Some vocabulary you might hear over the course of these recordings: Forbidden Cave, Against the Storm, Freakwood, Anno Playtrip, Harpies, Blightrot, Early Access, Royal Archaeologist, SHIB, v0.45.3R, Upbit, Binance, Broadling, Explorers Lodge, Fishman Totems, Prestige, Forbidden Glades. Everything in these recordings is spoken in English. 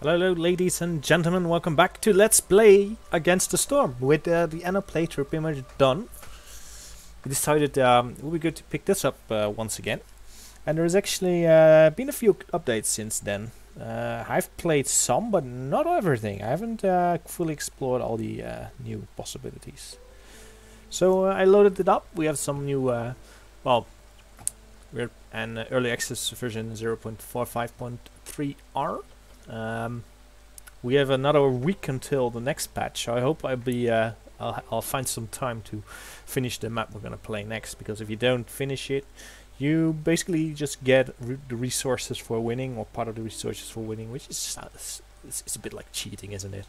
Hello ladies and gentlemen, welcome back to Let's Play Against the Storm with the Anno Playtrip pretty much done. We decided it would be good to pick this up once again, and there's actually been a few updates since then. I've played some but not everything. I haven't fully explored all the new possibilities. So I loaded it up. We have some new, we're an early access version 0.45.3R. We have another week until the next patch. I hope I'll find some time to finish the map we're gonna play next, because if you don't finish it, you basically just get the resources for winning, or part of the resources for winning, which is it's a bit like cheating, isn't it?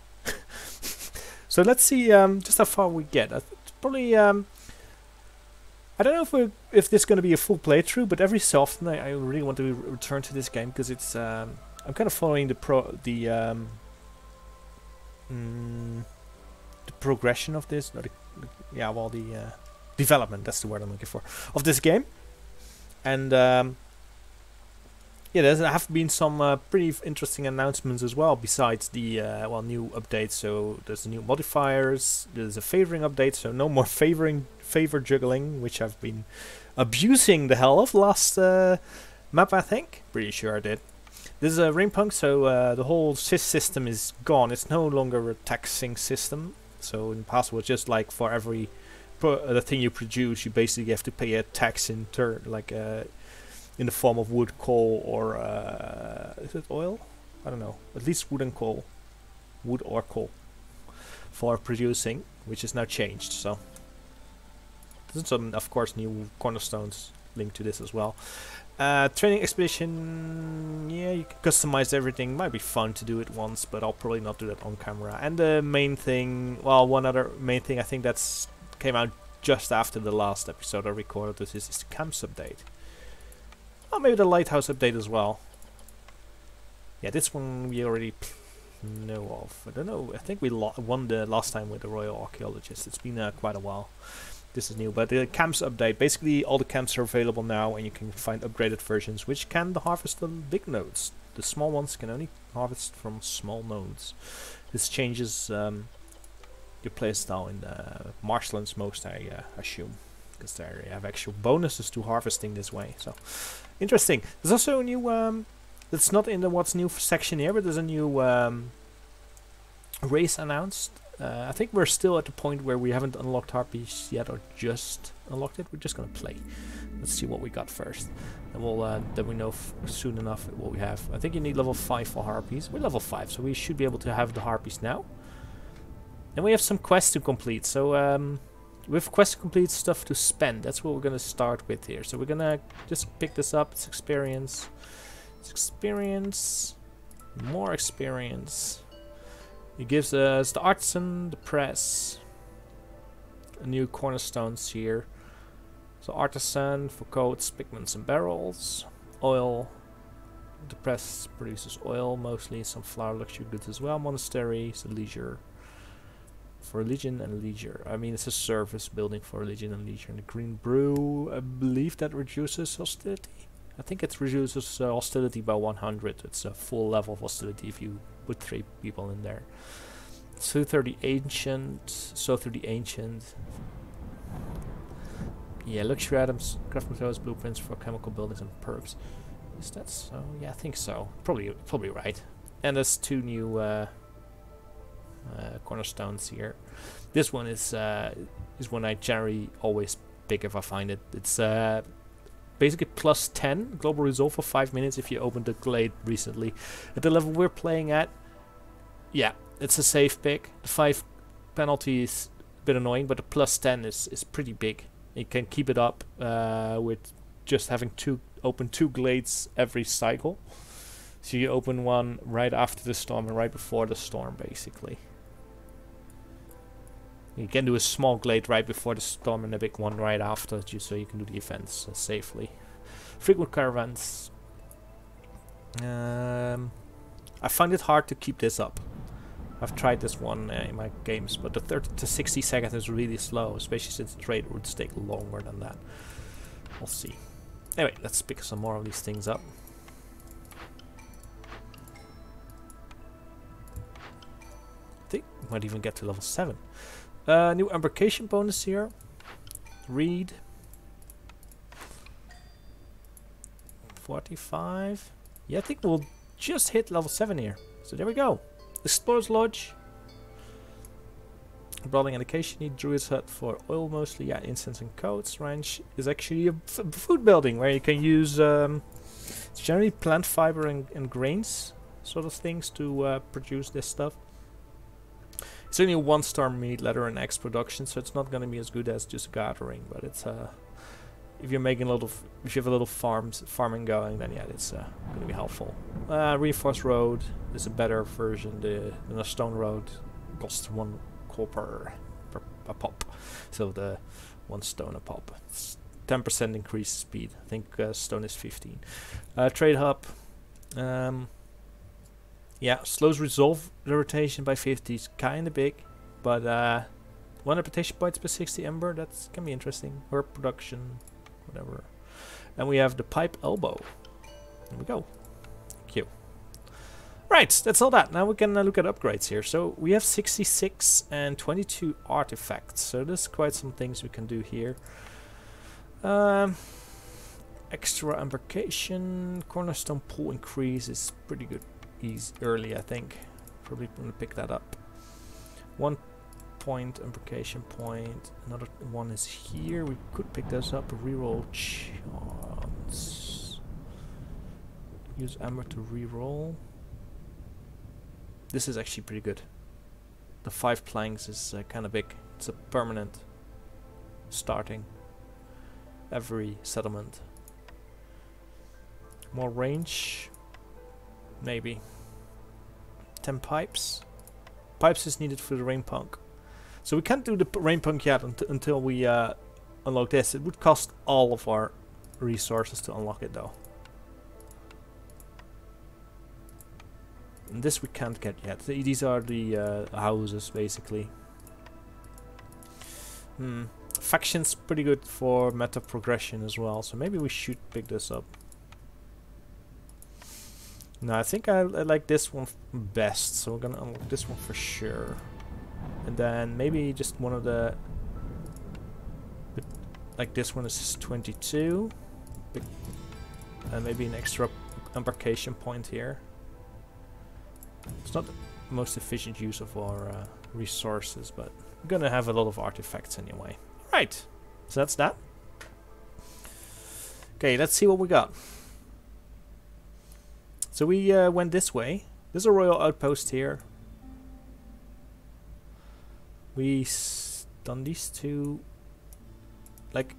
So let's see just how far we get. It's probably I don't know if this is gonna be a full playthrough, but every so often I really want to return to this game because it's. I'm kind of following the progression of this, development, that's the word I'm looking for, of this game. And yeah, there have been some pretty interesting announcements as well, besides the new updates. So there's new modifiers, there's a favoring update, so no more favor juggling, which I've been abusing the hell of last map, I think. Pretty sure I did. This is a ring punk, so the whole sys system is gone. It's no longer a taxing system. So in the past, it was just like for every the thing you produce, you basically have to pay a tax in turn, like in the form of wood, coal, or is it oil? I don't know. At least wood and coal, wood or coal, for producing, which is now changed. So there's some, of course, new cornerstones linked to this as well. Training expedition, yeah, you can customize everything. Might be fun to do it once, but I'll probably not do that on camera. And the main thing, well, one other main thing I think that's came out just after the last episode I recorded this is the camps update. Or maybe the lighthouse update as well. Yeah, this one we already know of. I don't know, I think we won the last time with the Royal Archaeologist. It's been quite a while. This is new, but the camps update, basically all the camps are available now, and you can find upgraded versions which can harvest the big nodes. The small ones can only harvest from small nodes. This changes your playstyle in marshlands most, I assume, because they have actual bonuses to harvesting this way. So interesting. There's also a new that's not in the what's new section here, but there's a new race announced. I think we're still at the point where we haven't unlocked Harpies yet, or just unlocked it. We're just gonna play. Let's see what we got first, and we'll then we know soon enough what we have. I think you need level 5 for Harpies. We're level 5, so we should be able to have the Harpies now. And we have some quests to complete. So we have quests to complete, stuff to spend. That's what we're gonna start with here. So we're gonna just pick this up. It's experience. It's experience. More experience. It gives us the artisan, the press, new cornerstones here. So artisan for coats, pigments and barrels, oil, the press produces oil mostly, some flower luxury goods as well, monastery, so leisure, for religion and leisure. I mean, it's a service building for religion and leisure. And the green brew, I believe that reduces hostility. I think it reduces hostility by 100. It's a full level of hostility if you put 3 people in there. So through the ancient, yeah, luxury items, craft materials, blueprints for chemical buildings and perps. Is that so? Yeah, I think so. Probably right. And there's 2 new cornerstones here. This one is one I generally always pick if I find it. It's basically plus 10 global resolve for 5 minutes if you opened the glade recently. At the level we're playing at, yeah, it's a safe pick. The 5 penalty is a bit annoying, but the plus 10 is pretty big. You can keep it up with just having open two glades every cycle. So you open one right after the storm and right before the storm, basically. You can do a small glade right before the storm and a big one right after, just so you can do the events safely. Freakwood caravans. I find it hard to keep this up. I've tried this one in my games, but the 30 to 60 seconds is really slow, especially since the trade routes take longer than that. We'll see. Anyway, let's pick some more of these things up. Might even get to level 7. New embarkation bonus here. Read. 45. Yeah, I think we'll just hit level 7 here. So there we go. Explorers Lodge. Broadling Education. Need Druid's Hut for oil mostly. Yeah, incense and coats. Ranch is actually a food building where you can use it's generally plant fiber and grains sort of things to produce this stuff. It's only a 1-star meat, leather and eggs production, so it's not going to be as good as just gathering, but it's if you're making a lot of, if you have a little farming going, then yeah, it's going to be helpful. Reinforced road is a better version than a stone road. Costs 1 copper per pop, so the 1 stone a pop. It's 10% increased speed. I think stone is 15. Trade hub. Yeah, slows resolve rotation by 50. It's kind of big, but 1 reputation points per 60 ember. That can be interesting. Herb production, whatever. And we have the pipe elbow. There we go. Thank you. Right, that's all that. Now we can look at upgrades here. So we have 66 and 22 artifacts. So there's quite some things we can do here. Extra embarkation, cornerstone pool increase is pretty good. Early, I think. Probably want to pick that up. 1 point implication point. Another one is here. We could pick those up. Reroll chance. Use amber to reroll. This is actually pretty good. The 5 planks is kind of big. It's a permanent starting every settlement. More range. Maybe 10 pipes. Pipes is needed for the rain punk, so we can't do the rain punk yet until we unlock this. It would cost all of our resources to unlock it, though. And this we can't get yet. These are the houses, basically. Factions pretty good for meta progression as well, so maybe we should pick this up. No, I think I like this one best, so we're gonna unlock this one for sure. And then maybe just one of the... like this one is 22. And maybe an extra embarkation point here. It's not the most efficient use of our resources, but we're gonna have a lot of artifacts anyway. Right, so that's that. Okay, let's see what we got. So we went this way. There's a royal outpost here. We done these 2. Like,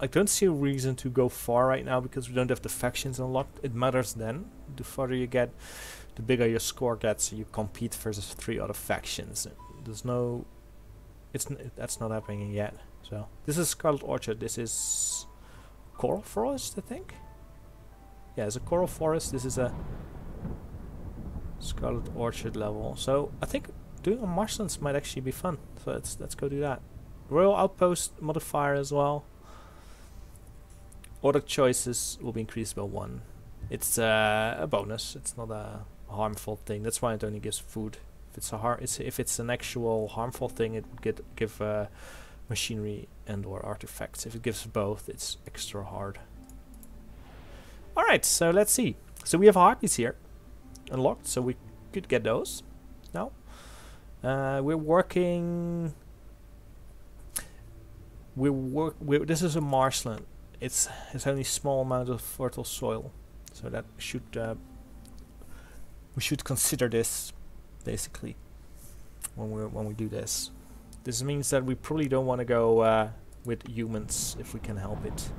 I don't see a reason to go far right now because we don't have the factions unlocked. It matters then. The farther you get, the bigger your score gets. So you compete versus 3 other factions. There's no, that's not happening yet. So this is Scarlet Orchard. This is Coral Forest, I think. Yeah, it's a Coral Forest. This is a Scarlet Orchard level. So I think doing a marshlands might actually be fun. So let's go do that. Royal Outpost modifier as well. Order choices will be increased by 1. It's a bonus. It's not a harmful thing. That's why it only gives food. If it's a if it's an actual harmful thing, it would give machinery and or artifacts. If it gives both, it's extra hard. Alright, so let's see. So we have harpies here unlocked, so we could get those now. We're working... this is a marshland. It's only small amount of fertile soil, so that should... we should consider this, basically, when we do this. This means that we probably don't want to go with humans if we can help it.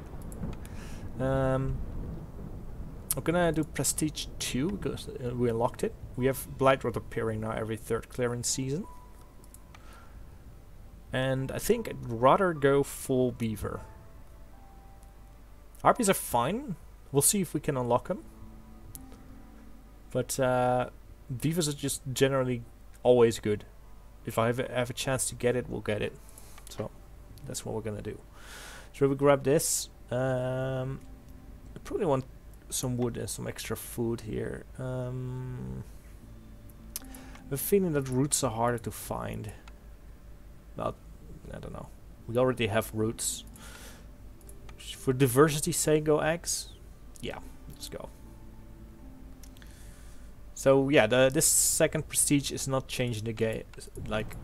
I'm gonna do Prestige 2 because we unlocked it. We have Blightrot appearing now every 3rd clearance season. And I think I'd rather go full Beaver. Harpies are fine. We'll see if we can unlock them. But Beavers are just generally always good. If I have a chance to get it, we'll get it. So that's what we're gonna do. So we grab this. I probably want some wood and some extra food here. I have a feeling that roots are harder to find. Not, I don't know. We already have roots. For diversity's sake, go eggs. Yeah, let's go. So yeah, this second prestige is not changing the game, like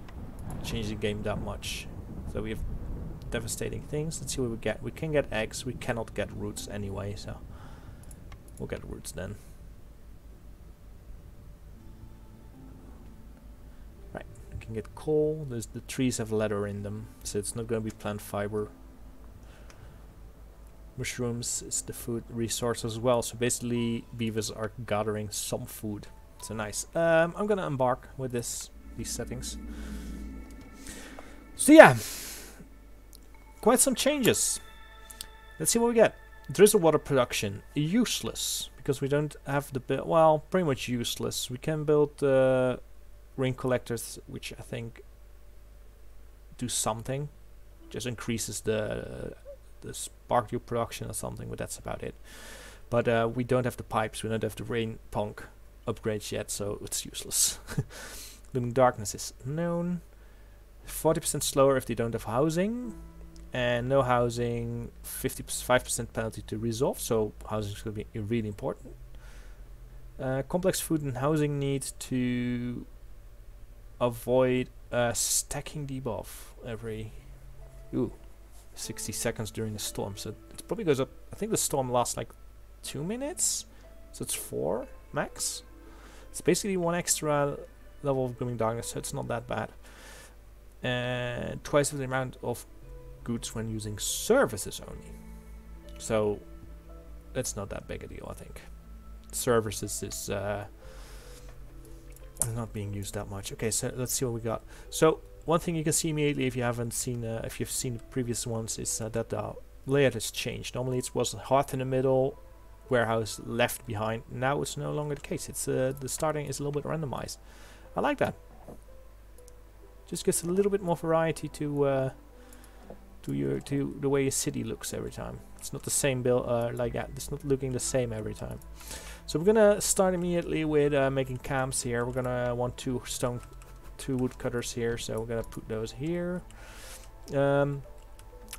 change the game that much. So we have devastating things. Let's see what we get. We can get eggs. We cannot get roots anyway, so we'll get roots then. Right, we can get coal. There's, the trees have leather in them, so it's not going to be plant fiber. Mushrooms is the food resource as well, so basically beavers are gathering some food. So nice. I'm gonna embark with these settings. So yeah, quite some changes. Let's see what we get. Drizzle water production, useless because we don't have the build. Well, pretty much useless. We can build rain collectors, which I think do something. Just increases the spark dew production or something, but that's about it. But we don't have the pipes, we don't have the rain punk upgrades yet, so it's useless. Looming darkness is known. 40% slower if they don't have housing, and no housing, 55% penalty to resolve, so housing is going to be really important. Complex food and housing need to avoid stacking debuff every 60 seconds during the storm, so it probably goes up. I think the storm lasts like 2 minutes, so it's 4 max. It's basically 1 extra level of glooming darkness, so it's not that bad. And twice the amount of goods when using services only, so that's not that big a deal. I think services is not being used that much. Okay, so let's see what we got. So one thing you can see immediately if you haven't seen, if you've seen the previous ones, is that the layout has changed. Normally it was hearth in the middle, warehouse left behind. Now it's no longer the case. It's the starting is a little bit randomized. I like that. Just gives a little bit more variety to the way your city looks every time. It's not the same build like that. It's not looking the same every time. So we're gonna start immediately with making camps here. We're gonna want 2 woodcutters here, so we're gonna put those here.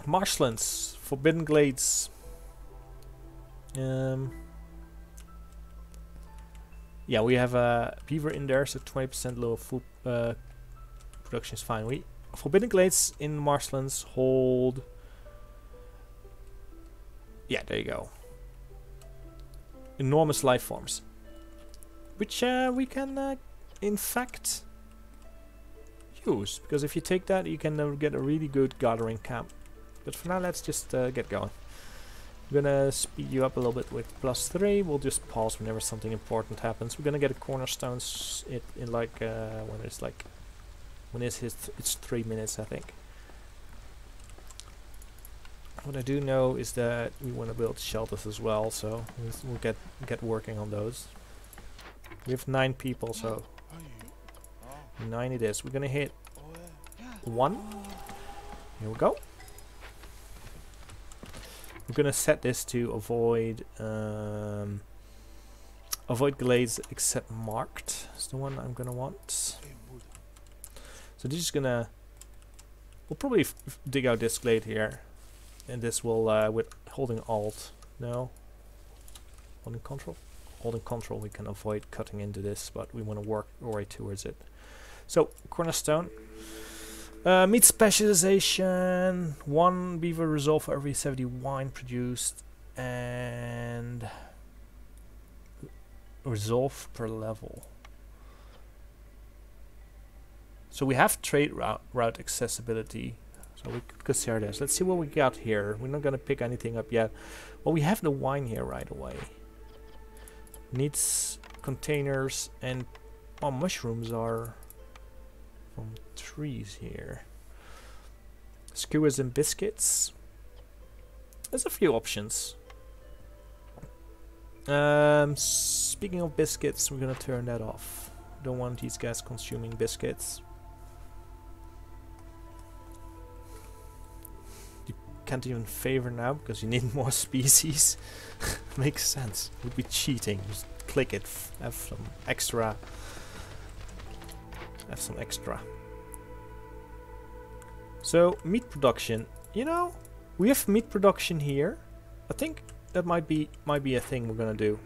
Marshlands, Forbidden Glades. Yeah, we have a beaver in there, so 20% lower food production is fine. We Forbidden Glades in Marshlands hold. Yeah, there you go. Enormous life forms, which we can, in fact, use, because if you take that you can get a really good gathering camp. But for now, let's just get going. I'm gonna speed you up a little bit with +3. We'll just pause whenever something important happens. We're gonna get a cornerstone in like when it's 3 minutes, I think. What I do know is that we want to build shelters as well, so we'll get working on those. We have 9 people, so 9 it is. We're gonna hit 1. Here we go. We're gonna set this to avoid glades except marked. It's the one I'm gonna want. So this is gonna. We'll probably dig out this glade here, and this will with holding Alt. No. Holding Control. Holding Control, we can avoid cutting into this, but we want to work our way towards it. So, cornerstone. Meat specialization. 1 beaver resolve for every 70 wine produced. And resolve per level. So we have trade route accessibility. So we could consider this. Let's see what we got here. We're not going to pick anything up yet. Well, we have the wine here right away. Needs containers and... Oh, mushrooms are from trees here. Skewers and biscuits. There's a few options. Speaking of biscuits, we're gonna turn that off. Don't want these guys consuming biscuits. You can't even favor now because you need more species. Makes sense. Would be cheating. Just click it. Have some extra have some extra. So meat production, you know, we have meat production here. I think that might be a thing we're gonna do.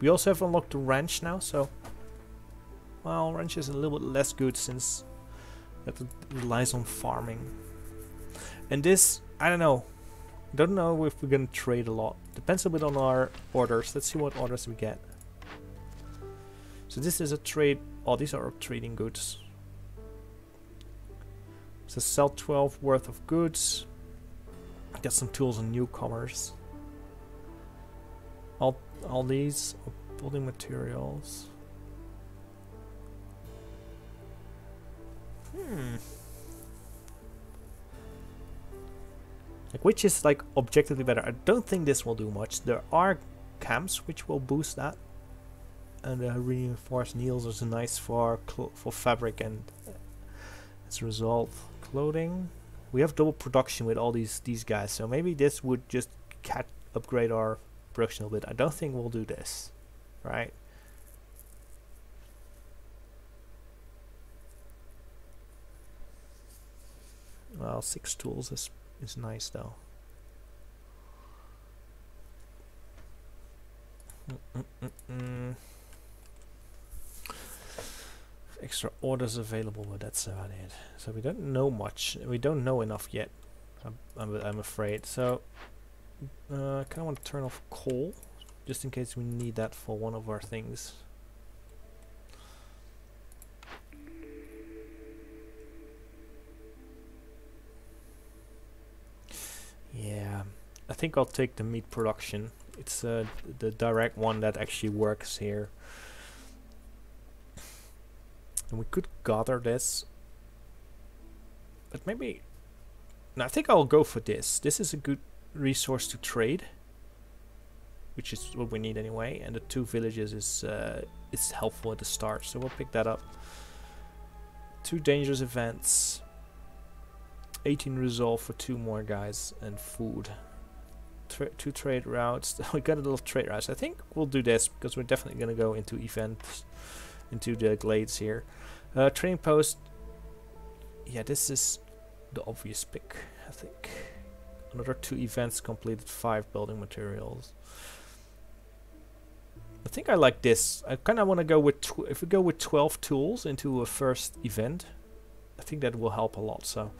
We also have unlocked the ranch now, so well, ranch is a little bit less good since that it relies on farming. And this, I don't know. Don't know if we're gonna trade a lot. Depends a bit on our orders. Let's see what orders we get. So this is a trade. Oh, these are trading goods. So sell 12 worth of goods. Get some tools and newcomers. All these building materials. Like, which is like objectively better? I don't think this will do much. There are camps which will boost that, and the reinforced needles is nice for fabric, and as a result, clothing. We have double production with all these guys, so maybe this would just upgrade our production a bit. I don't think we'll do this, right? Well, 6 tools is nice though. Extra orders available, but that's about it. So we don't know much. We don't know enough yet. I'm afraid. So I kind of want to turn off coal, just in case we need that for one of our things. Yeah, I think I'll take the meat production. It's the direct one that actually works here. And we could gather this. But maybe... No, I think I'll go for this. This is a good resource to trade, which is what we need anyway. And the 2 villages is helpful at the start, so we'll pick that up. 2 dangerous events. 18 resolve for 2 more guys and food. 2 trade routes. We got a little trade routes. I think we'll do this because we're definitely going to go into events, into the glades here. Trading post. Yeah, this is the obvious pick, I think. Another 2 events completed, 5 building materials. I think I like this. I kind of want to go with, if we go with 12 tools into a first event, I think that will help a lot. So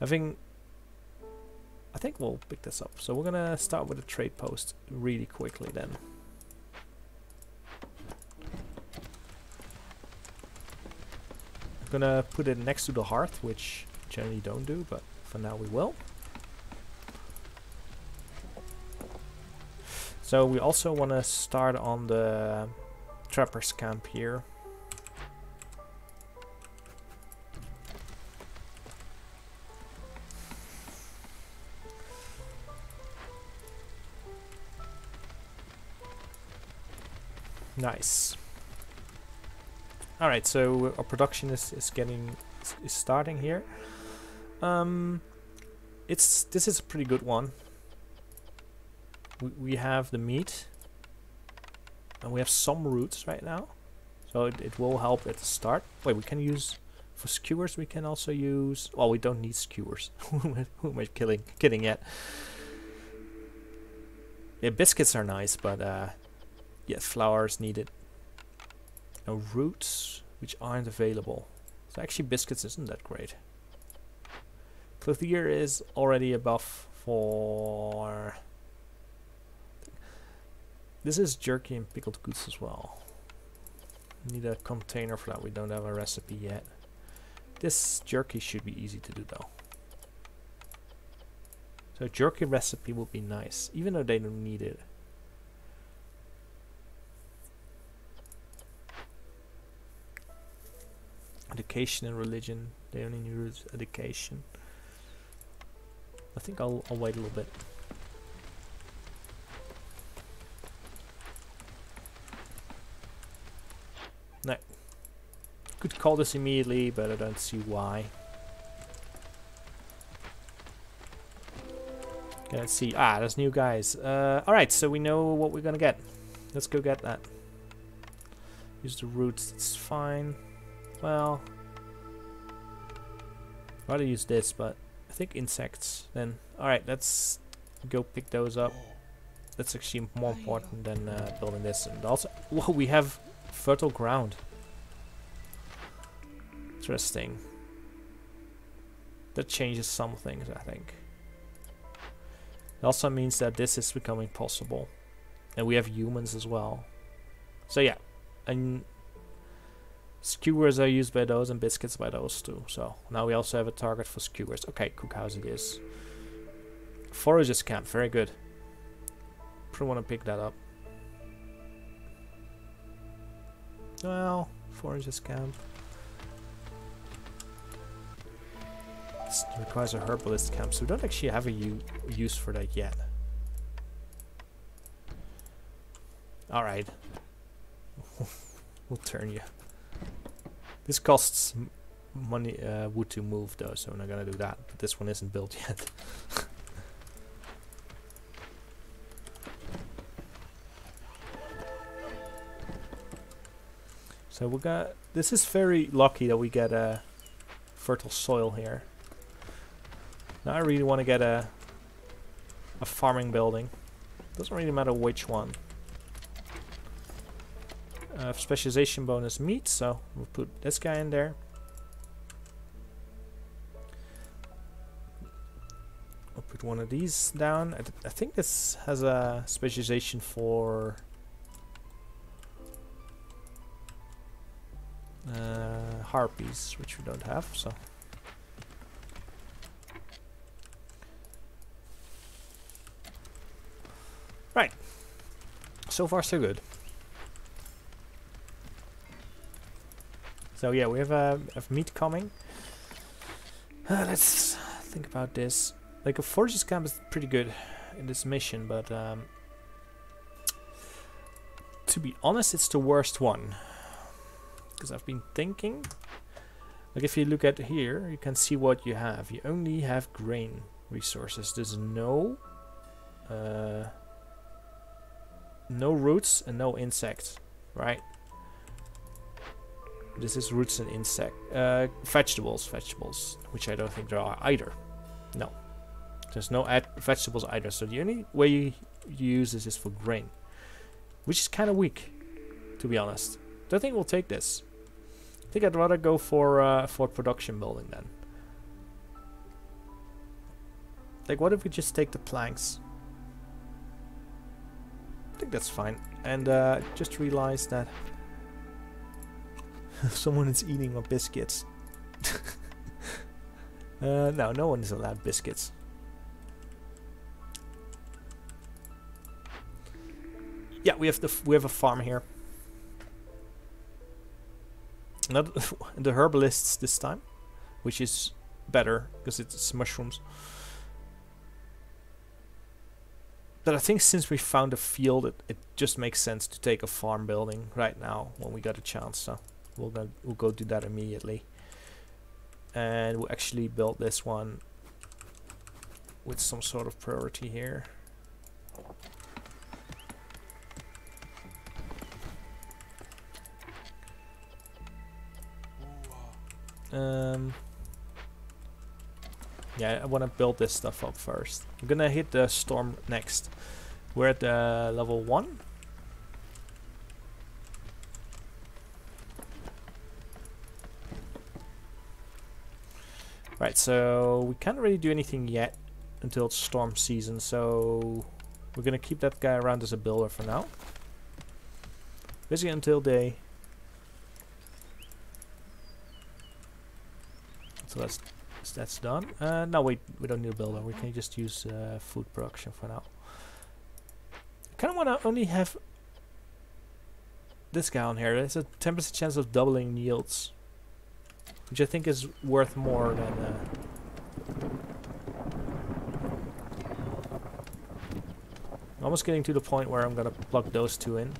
I think we'll pick this up. So we're gonna start with a trade post really quickly then. I'm gonna put it next to the hearth, which generally don't do, but for now we will. So we also want to start on the trapper's camp here. Nice. All right, so our production is starting here. This is a pretty good one. We have the meat, and we have some roots right now, so it will help at the start. Wait, we can use for skewers. We can also use. Well, we don't need skewers. Who am I kidding yet? Yeah, biscuits are nice, but. Yeah, flour is needed. No roots, which aren't available. So actually biscuits isn't that great. Clothier is already a buff for... This is jerky and pickled goods as well. Need a container for that, we don't have a recipe yet. This jerky should be easy to do though. So jerky recipe would be nice, even though they don't need it. Education and religion, they only use education. I think I'll wait a little bit. No. Could call this immediately, but I don't see why. Okay, let's see. Ah, there's new guys. Alright, so we know what we're gonna get. Let's go get that. Use the roots, it's fine. Well, I'd rather use this, but I think insects then. Alright, let's go pick those up. That's actually more important than building this. And also, whoa, we have fertile ground. Interesting. That changes some things, I think. It also means that this is becoming possible. And we have humans as well. So yeah, and skewers are used by those and biscuits by those too. So now we also have a target for skewers. Okay, cookhouse it is. Forager's camp, very good. Probably want to pick that up. Well, forager's camp. This requires a herbalist camp, so we don't actually have a use for that yet. Alright. We'll turn you. This costs money, wood to move though, so we're not gonna do that. But this one isn't built yet. So we got. This is very lucky that we get a fertile soil here. Now I really want to get a farming building. Doesn't really matter which one. Specialization bonus meat, so we'll put this guy in there. I'll put one of these down. I think this has a specialization for harpies, which we don't have, so right. So far so good. So yeah, we have meat coming. Let's think about this. Like a forager's camp is pretty good in this mission, but to be honest, it's the worst one. Because I've been thinking, like if you look at here, you can see what you have. You only have grain resources. There's no roots and no insects, right? This is roots and insect vegetables, which I don't think there are either. No, there's no vegetables either. So the only way you use this is for grain, which is kind of weak, to be honest. Don't think we'll take this. I think I'd rather go for production building then. Like, what if we just take the planks? I think that's fine. And just realized that. Someone is eating my biscuits. No, no one is allowed biscuits. Yeah, we have a farm here. Not the herbalists this time, which is better because it's mushrooms. But I think since we found a field, it just makes sense to take a farm building right now when we got a chance. So. We'll go do that immediately, and we'll actually build this one with some sort of priority here. Yeah, I want to build this stuff up first. I'm gonna hit the storm next. We're at level 1. Right, so we can't really do anything yet until it's storm season, so we're gonna keep that guy around as a builder for now. Basically until day. So that's done. No, wait, we don't need a builder. We can just use food production for now. I kind of want to only have this guy on here. There's a 10% chance of doubling yields, which I think is worth more than I'm almost getting to the point where I'm gonna plug those two in.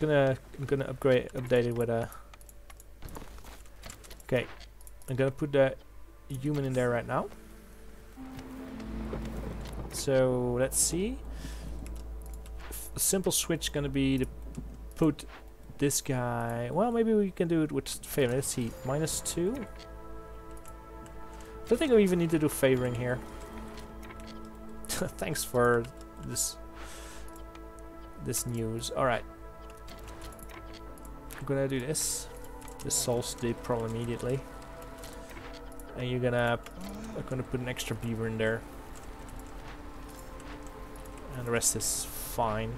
I'm gonna update it with a. Okay, I'm gonna put the human in there right now. So let's see. A simple switch gonna be the put this guy... Well, maybe we can do it with favoring. Let's see. -2. I don't think we even need to do favoring here. Thanks for this news. Alright. I'm gonna do this. This solves the problem immediately. And you're gonna... I'm gonna put an extra beaver in there. And the rest is fine.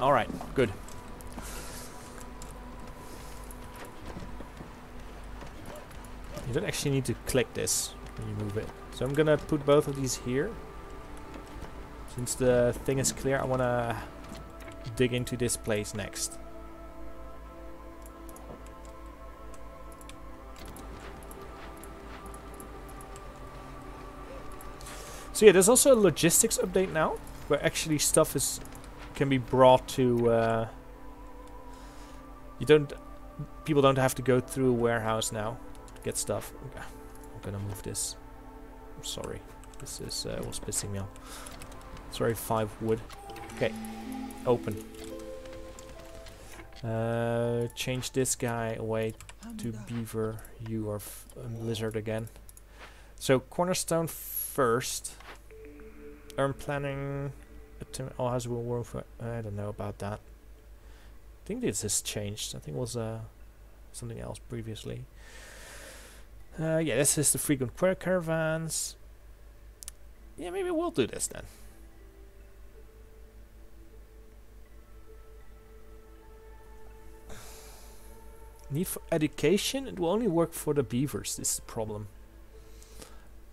Alright, good. You don't actually need to click this when you move it. So I'm gonna put both of these here. Since the thing is clear, I wanna dig into this place next. So yeah, there's also a logistics update now, where actually stuff can be brought to. People don't have to go through a warehouse now to get stuff. Okay. I'm gonna move this. I'm sorry, this is was pissing me off. Sorry, 5 wood. Okay, open. Change this guy away to beaver. You are lizard again. So cornerstone first. I'm planning. All has will work for. I don't know about that. I think this has changed. I think it was something else previously. Yeah, this is the frequent caravans. Yeah, maybe we'll do this then. Need for education? It will only work for the beavers. This is the problem.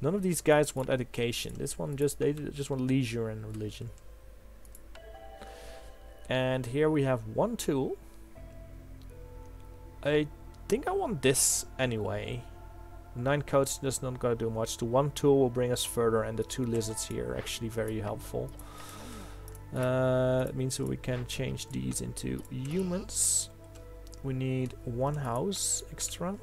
None of these guys want education. This one they just want leisure and religion. And here we have one tool. I think I want this anyway. 9 coats just not gonna do much. The one tool will bring us further, and the 2 lizards here are actually very helpful. It means that we can change these into humans. We need 1 house extra.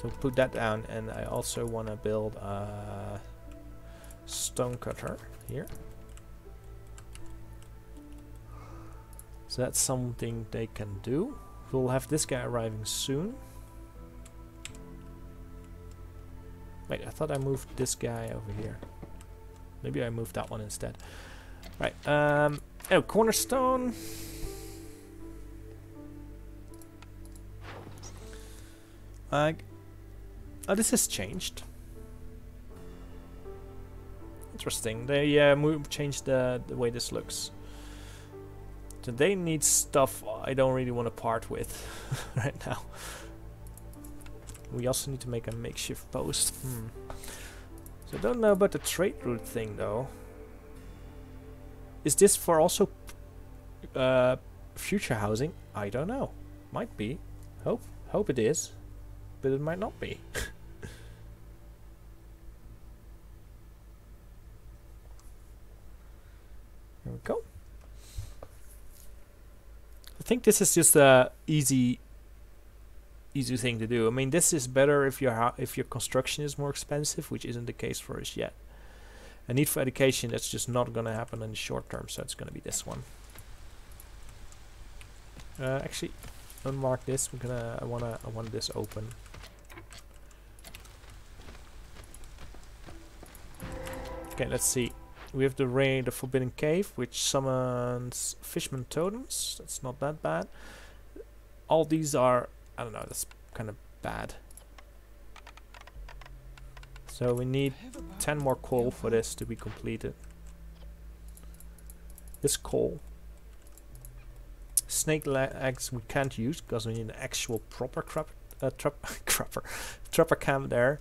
So put that down, and I also want to build a stonecutter here. So that's something they can do. We'll have this guy arriving soon. Wait, I thought I moved this guy over here. Maybe I moved that one instead. Right, oh, cornerstone. Oh, this has changed. Interesting. They changed the way this looks. So they need stuff I don't really want to part with right now. We also need to make a makeshift post. So I don't know about the trade route thing though. Is this for also future housing? I don't know. Might be. Hope it is. But it might not be. There we go. I think this is just a easy thing to do. I mean, this is better if your construction is more expensive, which isn't the case for us yet. A need for education, that's just not going to happen in the short term, so it's going to be this one. Actually, unmark this. We're gonna. I want this open. Okay, let's see. We have the raid of Forbidden Cave, which summons Fishman Totems. That's not that bad. All these are... I don't know, that's kind of bad. So we need 10 more coal for this to be completed. This coal. Snake eggs we can't use, because we need an actual proper trapper camp there.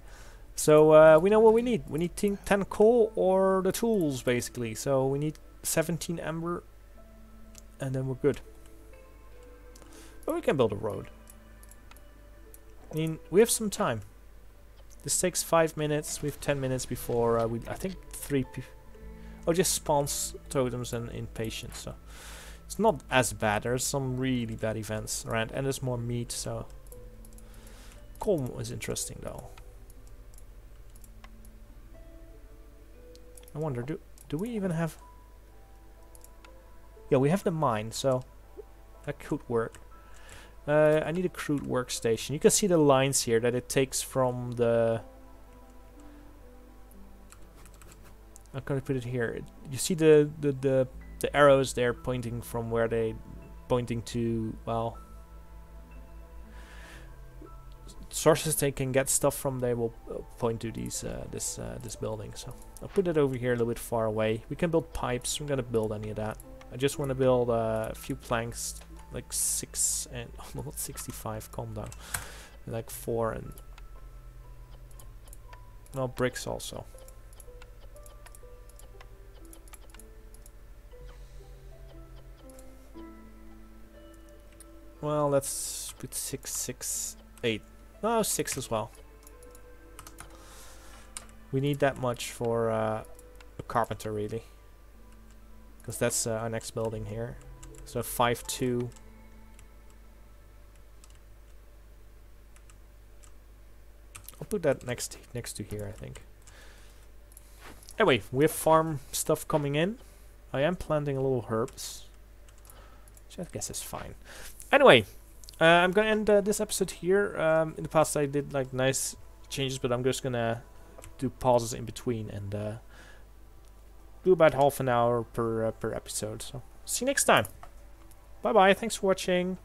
So we know what we need. We need 10 coal or the tools basically. So we need 17 amber and then we're good. But we can build a road. I mean, we have some time. This takes 5 minutes. We have 10 minutes before we... I think 3 people... Oh, just spawns totems and impatience. So it's not as bad. There's some really bad events around. And there's more meat, so... Coal is interesting though. I wonder, do Do we even have... Yeah, we have the mine, so that could work. I need a crude workstation. You can see the lines here that it takes from the... I'm going to put it here. You see the arrows there pointing from where they... pointing to, well... sources they can get stuff from, they will point to these this building. So I'll put it over here a little bit far away. We can build pipes. I'm gonna build any of that. I just want to build a few planks, like 6 and oh, not 65, calm down, like 4 and no bricks also. Well, let's put 6, 6, 8. No, 6 as well. We need that much for a carpenter, really. Because that's our next building here. So 5, 2. I'll put that next to here, I think. Anyway, we have farm stuff coming in. I am planting a little herbs, which I guess is fine. Anyway. I'm gonna end this episode here. In the past I did like nice changes, but I'm just gonna do pauses in between and do about half an hour per episode. So see you next time. Bye bye. Thanks for watching.